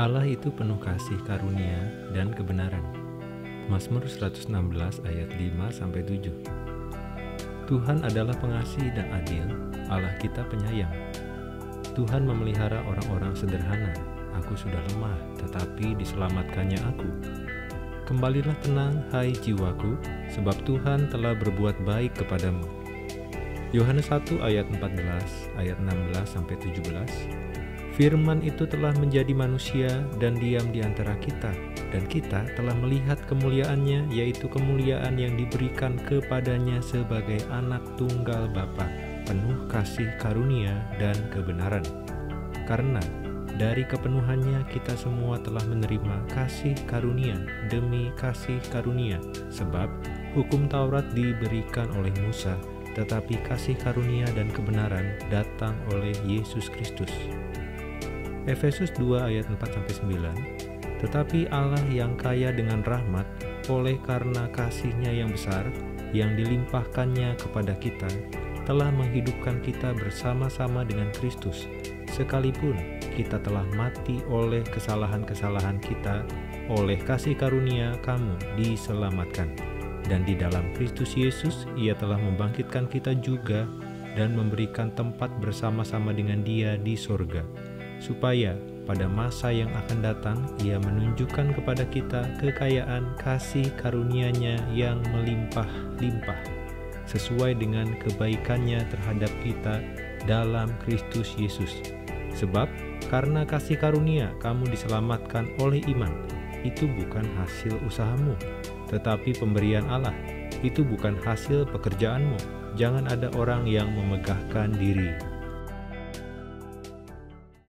Allah itu penuh kasih karunia dan kebenaran. Mazmur 116 ayat 5-7. Tuhan adalah pengasih dan adil, Allah kita penyayang. Tuhan memelihara orang-orang sederhana. Aku sudah lemah, tetapi diselamatkannya aku. Kembalilah tenang, hai jiwaku, sebab Tuhan telah berbuat baik kepadamu. Yohanes 1 ayat 14, ayat 16-17. Firman itu telah menjadi manusia dan diam di antara kita, dan kita telah melihat kemuliaannya, yaitu kemuliaan yang diberikan kepadanya sebagai anak tunggal Bapa, penuh kasih karunia dan kebenaran. Karena dari kepenuhannya kita semua telah menerima kasih karunia demi kasih karunia, sebab hukum Taurat diberikan oleh Musa, tetapi kasih karunia dan kebenaran datang oleh Yesus Kristus. Efesus 2 ayat 4-9. Tetapi Allah yang kaya dengan rahmat, oleh karena kasih-Nya yang besar, yang dilimpahkannya kepada kita, telah menghidupkan kita bersama-sama dengan Kristus, sekalipun kita telah mati oleh kesalahan-kesalahan kita, oleh kasih karunia kamu diselamatkan. Dan di dalam Kristus Yesus, Ia telah membangkitkan kita juga dan memberikan tempat bersama-sama dengan Dia di sorga, supaya pada masa yang akan datang Ia menunjukkan kepada kita kekayaan kasih karunia-Nya yang melimpah-limpah, sesuai dengan kebaikannya terhadap kita dalam Kristus Yesus. Sebab karena kasih karunia kamu diselamatkan oleh iman. Itu bukan hasil usahamu, tetapi pemberian Allah. Itu bukan hasil pekerjaanmu. Jangan ada orang yang memegahkan diri.